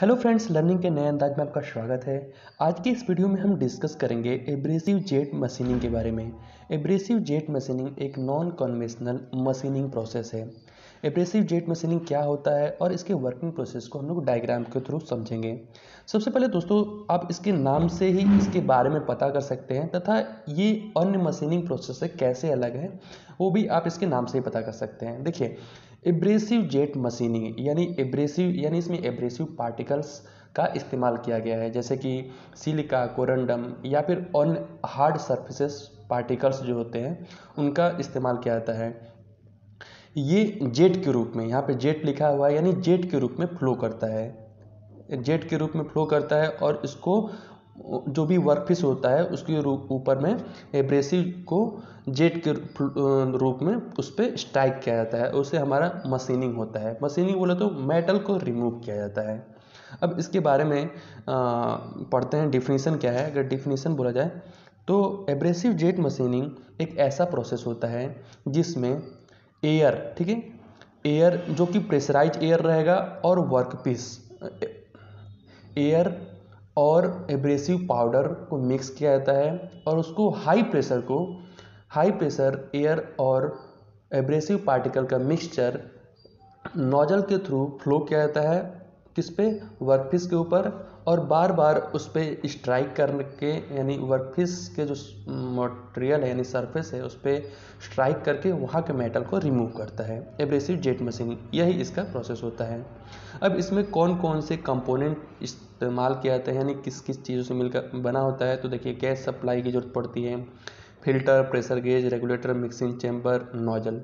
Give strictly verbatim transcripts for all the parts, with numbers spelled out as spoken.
Hello friends, learning के नए अंदाज में आपका स्वागत है। आज की इस वीडियो में हम डिस्कस करेंगे एब्रेसिव जेट मशीनिंग के बारे में। एब्रेसिव जेट मशीनिंग एक नॉन कन्वेंशनल मशीनिंग प्रोसेस है। एब्रेसिव जेट मशीनिंग क्या होता है और इसके वर्किंग प्रोसेस को हम लोग डायग्राम के थ्रू समझेंगे। सबसे पहले दोस्तों, आप इसके नाम से ही इसके बारे में पता कर सकते हैं तथा ये अन्य मशीनिंग प्रोसेस से कैसे अलग है वो भी आप इसके नाम से ही पता कर सकते हैं। देखिए, एब्रेसिव जेट मशीनिंग यानी एब्रेसिव यानी इसमें एब्रेसिव पार्टिकल्स का इस्तेमाल किया गया है, जैसे कि सिलिका, कोरंडम या फिर ऑन हार्ड सर्फेसेस पार्टिकल्स जो होते हैं उनका इस्तेमाल किया जाता है। ये जेट के रूप में, यहाँ पे जेट लिखा हुआ है यानी जेट के रूप में फ्लो करता है, जेट के रूप में फ्लो करता है और इसको जो भी वर्कपीस होता है उसके ऊपर में एब्रेसिव को जेट के रूप में उस पर स्ट्राइक किया जाता है, उससे हमारा मशीनिंग होता है। मशीनिंग बोले तो मेटल को रिमूव किया जाता है। अब इसके बारे में आ, पढ़ते हैं डिफिनीशन क्या है। अगर डिफिनीशन बोला जाए तो एब्रेसिव जेट मशीनिंग एक ऐसा प्रोसेस होता है जिसमें एयर, ठीक है, एयर जो कि प्रेशराइज एयर रहेगा और वर्कपीस एयर और एब्रेसिव पाउडर को मिक्स किया जाता है और उसको हाई प्रेशर को हाई प्रेशर एयर और एब्रेसिव पार्टिकल का मिक्सचर नोजल के थ्रू फ्लो किया जाता है, किस पे, वर्कपीस के ऊपर, और बार बार उस पर स्ट्राइक करके यानी वर्कपीस के जो मटेरियल है यानी सरफेस है उस पर स्ट्राइक करके वहाँ के मेटल को रिमूव करता है एब्रेसिव जेट मशीन। यही इसका प्रोसेस होता है। अब इसमें कौन कौन से कंपोनेंट इस्तेमाल किया जाता है यानी किस किस चीज़ों से मिलकर बना होता है, तो देखिए गैस सप्लाई की जरूरत पड़ती है, filter, pressure gauge, regulator, mixing chamber, nozzle,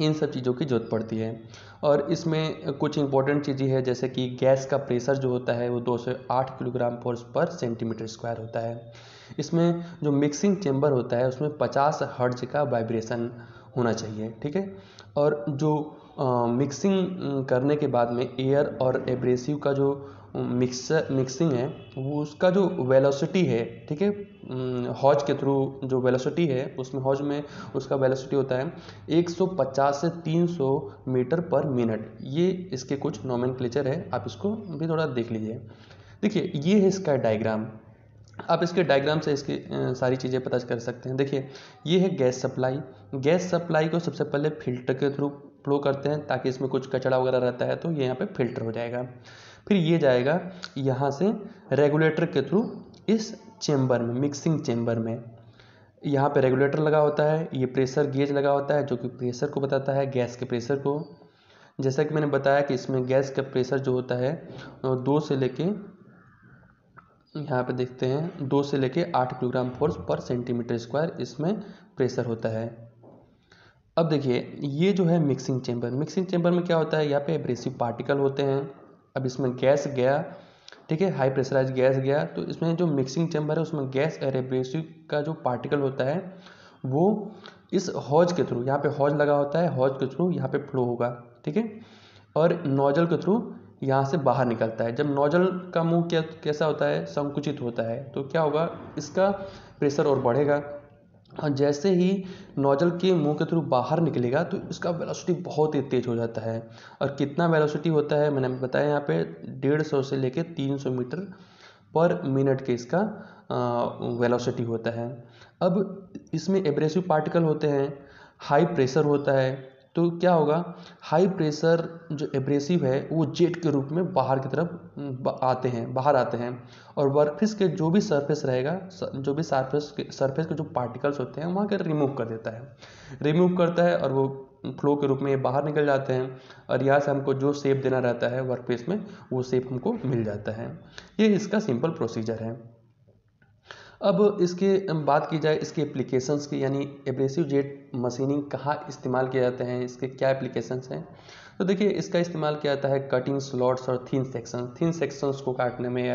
इन सब चीज़ों की जरूरत पड़ती है। और इसमें कुछ इंपॉर्टेंट चीज़ें हैं जैसे कि गैस का प्रेशर जो होता है वो दो सौ आठ किलोग्राम फोर्स पर सेंटीमीटर स्क्वायर होता है। इसमें जो मिक्सिंग चैम्बर होता है उसमें पचास हर्ट्ज का वाइब्रेशन होना चाहिए, ठीक है। और जो आ, मिक्सिंग करने के बाद में एयर और एब्रेसिव का जो मिक्सर मिक्सिंग है वो उसका जो वेलोसिटी है, ठीक है, हॉज के थ्रू जो वेलोसिटी है उसमें हॉज में उसका वेलोसिटी होता है एक सौ पचास से तीन सौ मीटर पर मिनट। ये इसके कुछ नोमेनक्लेचर है, आप इसको भी थोड़ा देख लीजिए। देखिए, ये है इसका डायग्राम। आप इसके डायग्राम से इसकी सारी चीज़ें पता कर सकते हैं। देखिए, ये है गैस सप्लाई। गैस सप्लाई को सबसे पहले फिल्टर के थ्रू फ्लो करते हैं ताकि इसमें कुछ कचरा वगैरह रहता है तो ये यहाँ पे फिल्टर हो जाएगा। फिर ये जाएगा यहाँ से रेगुलेटर के थ्रू इस चेम्बर में, मिक्सिंग चेम्बर में। यहाँ पे रेगुलेटर लगा होता है, ये प्रेशर गेज लगा होता है जो कि प्रेशर को बताता है, गैस के प्रेशर को। जैसा कि मैंने बताया कि इसमें गैस का प्रेशर जो होता है दो से लेके, यहाँ पे देखते हैं, दो से लेके आठ किलोग्राम फोर्स पर सेंटीमीटर स्क्वायर इसमें प्रेशर होता है। अब देखिए, ये जो है मिक्सिंग चेम्बर। मिक्सिंग चेम्बर में क्या होता है, यहाँ पे एब्रेसिव पार्टिकल होते हैं। अब इसमें गैस गया, ठीक है, हाई प्रेशराइज गैस गया, तो इसमें जो मिक्सिंग चेम्बर है उसमें गैस और एब्रेसिव का जो पार्टिकल होता है वो इस हॉज के थ्रू, यहाँ पे हॉज लगा होता है, हॉज के थ्रू यहाँ पे फ्लो होगा, ठीक है, और नोजल के थ्रू यहाँ से बाहर निकलता है। जब नोजल का मुंह क्या कैसा होता है, संकुचित होता है, तो क्या होगा, इसका प्रेशर और बढ़ेगा और जैसे ही नोजल के मुंह के थ्रू बाहर निकलेगा तो इसका वेलोसिटी बहुत ही तेज़ हो जाता है। और कितना वेलोसिटी होता है, मैंने बताया यहाँ पे डेढ़ सौ से लेके तीन सौ मीटर पर मिनट के इसका वेलोसिटी होता है। अब इसमें एब्रेसिव पार्टिकल होते हैं, हाई प्रेशर होता है, तो क्या होगा, हाई प्रेशर जो एब्रेसिव है वो जेट के रूप में बाहर की तरफ आते हैं बाहर आते हैं और वर्कपीस के जो भी सरफेस रहेगा, जो भी सरफेस के सरफेस के जो पार्टिकल्स होते हैं वहाँ के रिमूव कर देता है रिमूव करता है और वो फ्लो के रूप में बाहर निकल जाते हैं और यहाँ से हमको जो शेप देना रहता है वर्कपीस में वो शेप हमको मिल जाता है। ये इसका सिंपल प्रोसीजर है। अब इसके बात की जाए इसके एप्लीकेशंस की, यानी एब्रेसिव जेट मशीनिंग कहाँ इस्तेमाल किया जाता है, इसके क्या एप्लीकेशंस हैं, तो देखिए इसका इस्तेमाल किया जाता है कटिंग, स्लॉट्स और थिन सेक्शन थिन सेक्शंस को काटने में या,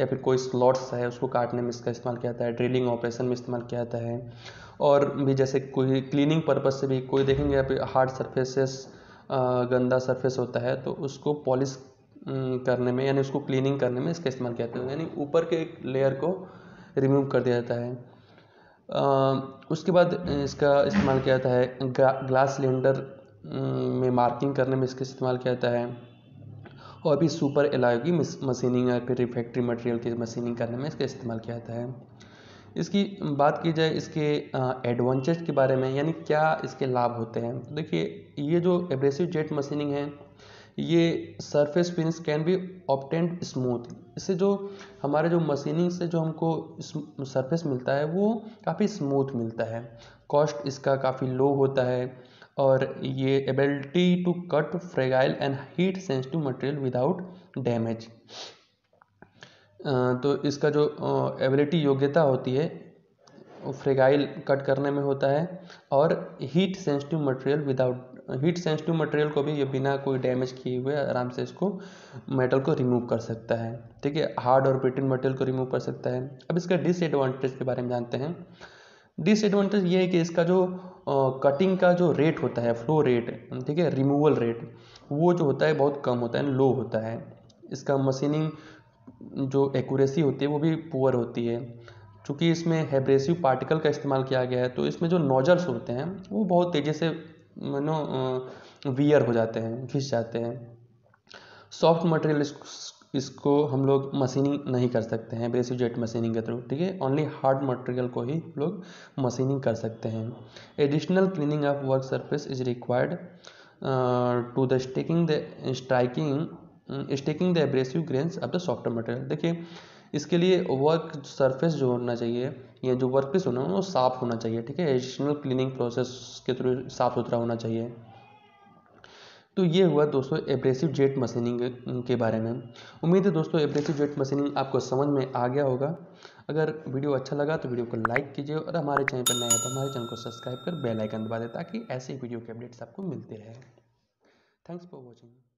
या फिर कोई स्लॉट्स है उसको काटने में इसका इस्तेमाल किया जाता है। ड्रिलिंग ऑपरेशन में इस्तेमाल किया जाता है और भी जैसे कोई क्लीनिंग पर्पज़ से भी कोई देखेंगे या फिर हार्ड सरफेसेस, गंदा सरफेस होता है तो उसको पॉलिश करने में यानी उसको क्लीनिंग करने में इसका इस्तेमाल किया जाता है, यानी ऊपर के एक लेयर को रिमूव कर दिया जाता है। आ, उसके बाद इसका इस्तेमाल किया जाता है ग्लास सिलेंडर में मार्किंग करने में इसका इस्तेमाल किया जाता है। और भी सुपर एलॉय की मशीनिंग या फिर रिफैक्ट्री मटेरियल की मशीनिंग करने में इसका इस्तेमाल किया जाता है। इसकी बात की जाए इसके एडवांटेज के बारे में, यानी क्या इसके लाभ होते हैं, तो देखिए ये जो एब्रेसिव जेट मशीनिंग है ये surface finish can be obtained smooth. इससे जो हमारे जो मशीनिंग से जो हमको सरफेस मिलता है वो काफ़ी स्मूथ मिलता है, कॉस्ट इसका काफ़ी लो होता है और ये ability to cut fragile and heat sensitive material without damage. तो इसका जो एबिलिटी योग्यता होती है फ्रेगाइल कट करने में होता है और heat sensitive material without heat sensitive material को भी ये बिना कोई डैमेज किए हुए आराम से इसको मेटल को रिमूव कर सकता है, ठीक है, हार्ड और ब्रिटल मटेरियल को रिमूव कर सकता है। अब इसका डिसएडवांटेज के बारे में जानते हैं। डिसएडवांटेज ये है कि इसका जो कटिंग uh, का जो रेट होता है, फ्लो रेट, ठीक है, रिमूवल रेट, वो जो होता है बहुत कम होता है, लो होता है। इसका मशीनिंग जो एक्यूरेसी होती है वो भी पुअर होती है। चूँकि इसमें एब्रेसिव पार्टिकल का इस्तेमाल किया गया है तो इसमें जो नोजल्स होते हैं वो बहुत तेज़ी से मानो वियर हो जाते हैं, घिस जाते हैं। सॉफ्ट मटेरियल इसको, इसको हम लोग मशीनिंग नहीं कर सकते हैं एब्रेसिव जेट मशीनिंग के थ्रू, ठीक है, ओनली हार्ड मटेरियल को ही लोग मशीनिंग कर सकते हैं। Additional cleaning of work surface is required to the sticking the striking sticking the abrasive grains of the soft material. देखिए इसके लिए वर्क सरफेस जो होना चाहिए या जो वर्क पीस होना वो साफ होना चाहिए, ठीक है, एडिशनल क्लीनिंग प्रोसेस के थ्रू साफ सुथरा होना चाहिए। तो ये हुआ दोस्तों एब्रेसिव जेट मशीनिंग के बारे में। उम्मीद है दोस्तों एब्रेसिव जेट मशीनिंग आपको समझ में आ गया होगा। अगर वीडियो अच्छा लगा तो वीडियो को लाइक कीजिए और हमारे चैनल पर नए हैं तो हमारे चैनल को सब्सक्राइब कर बेल आइकन दबा दें ताकि ऐसे वीडियो के अपडेट्स आपको मिलते रहे। Thanks for watching.